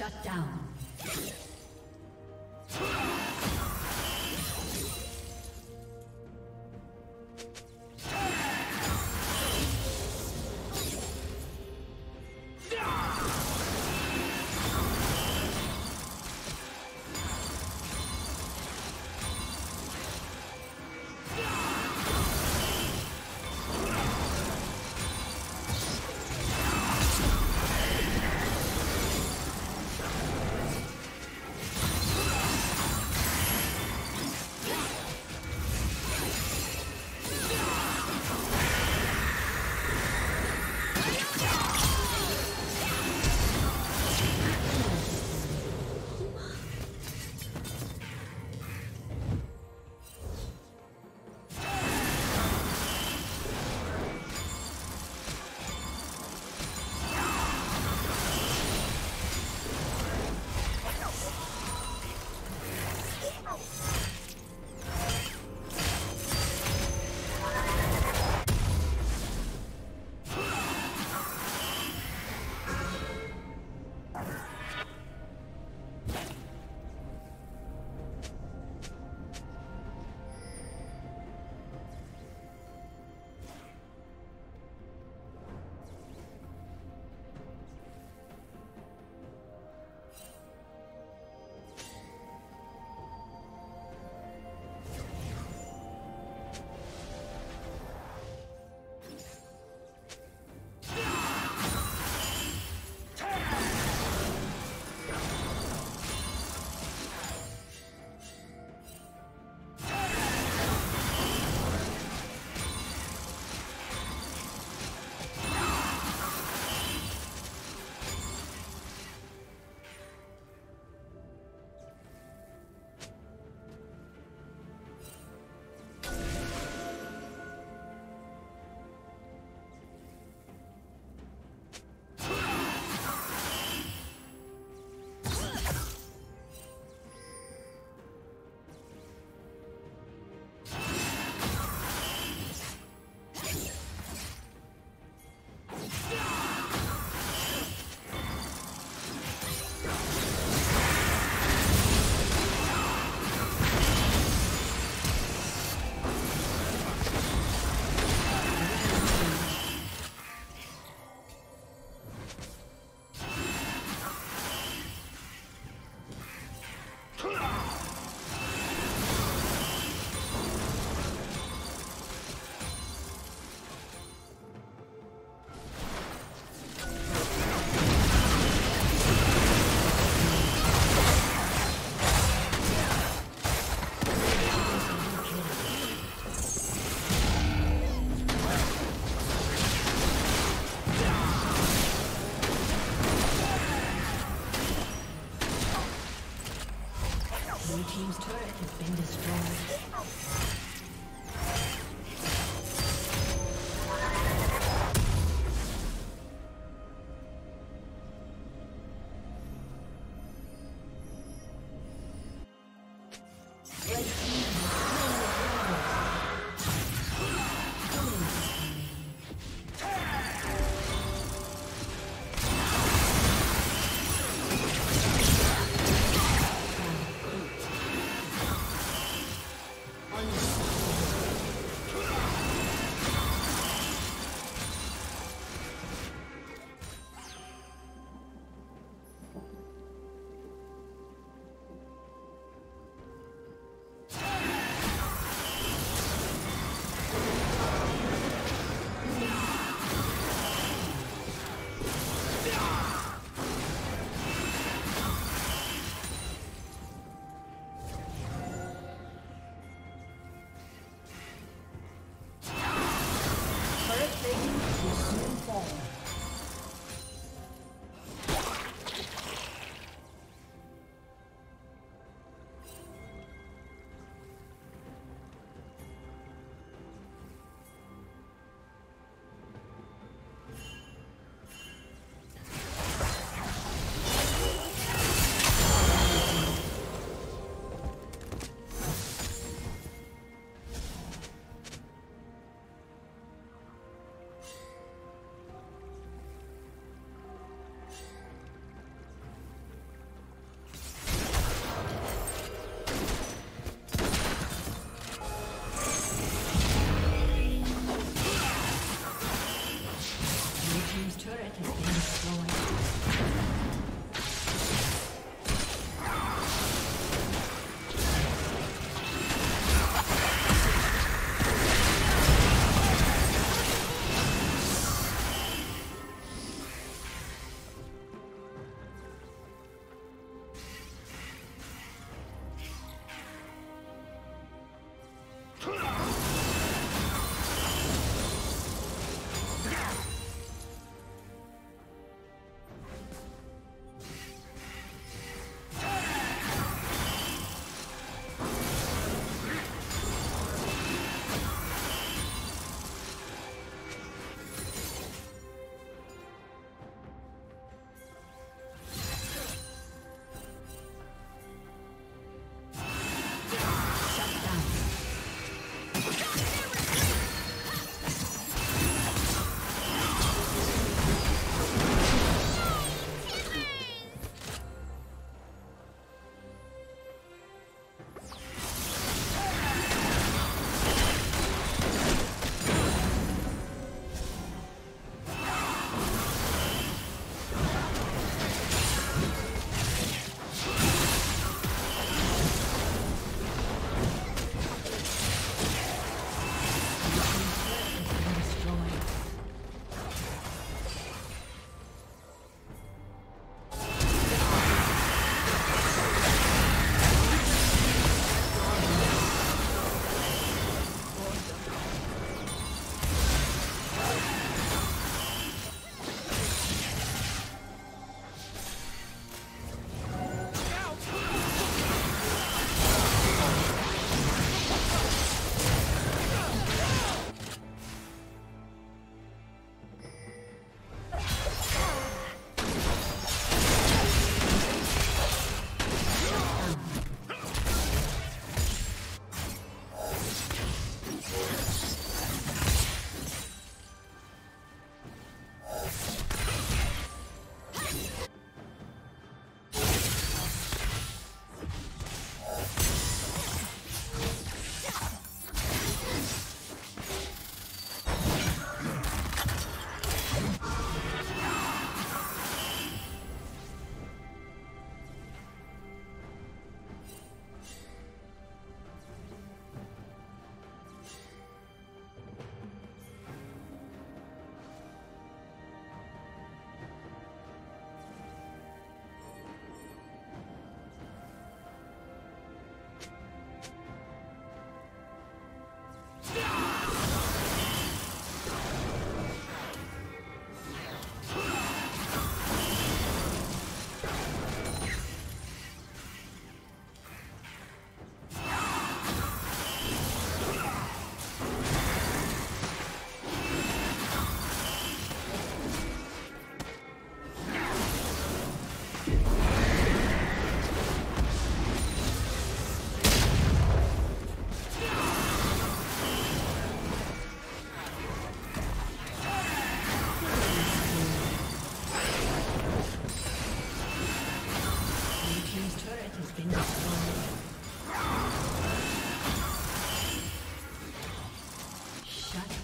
Shut down.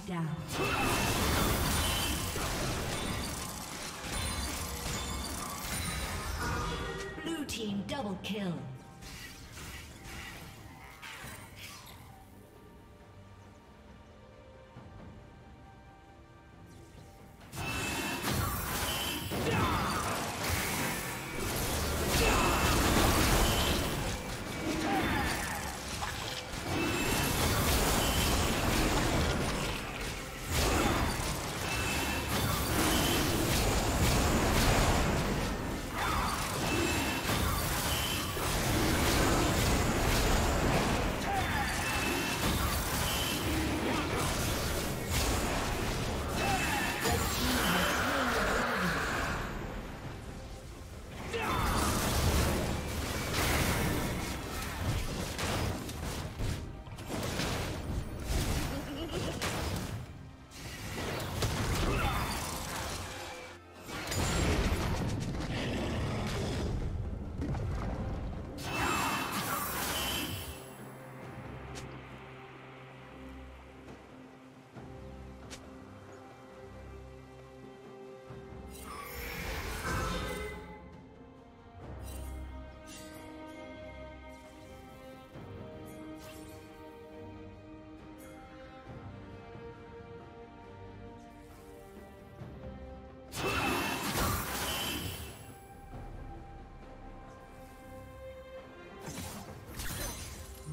down. Blue team double kill.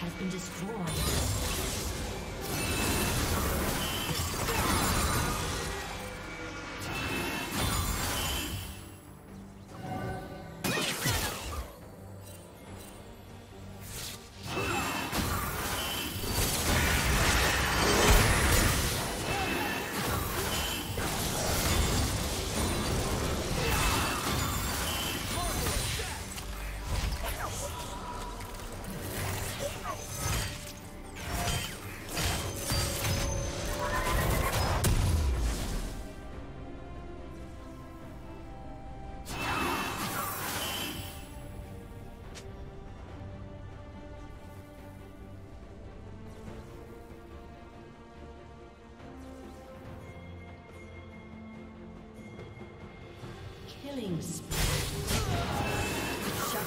Has been destroyed. Killings. Shut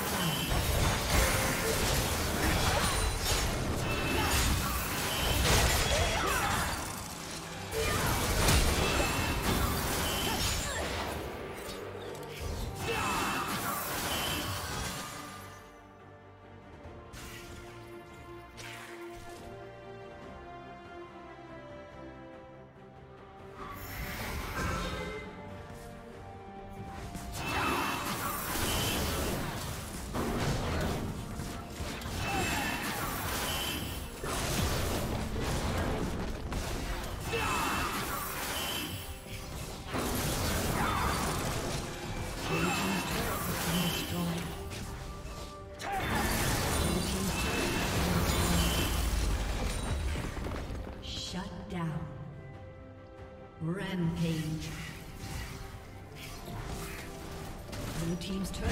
down. Rampage. Blue team's turret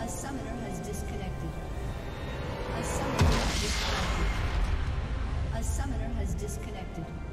A summoner has disconnected.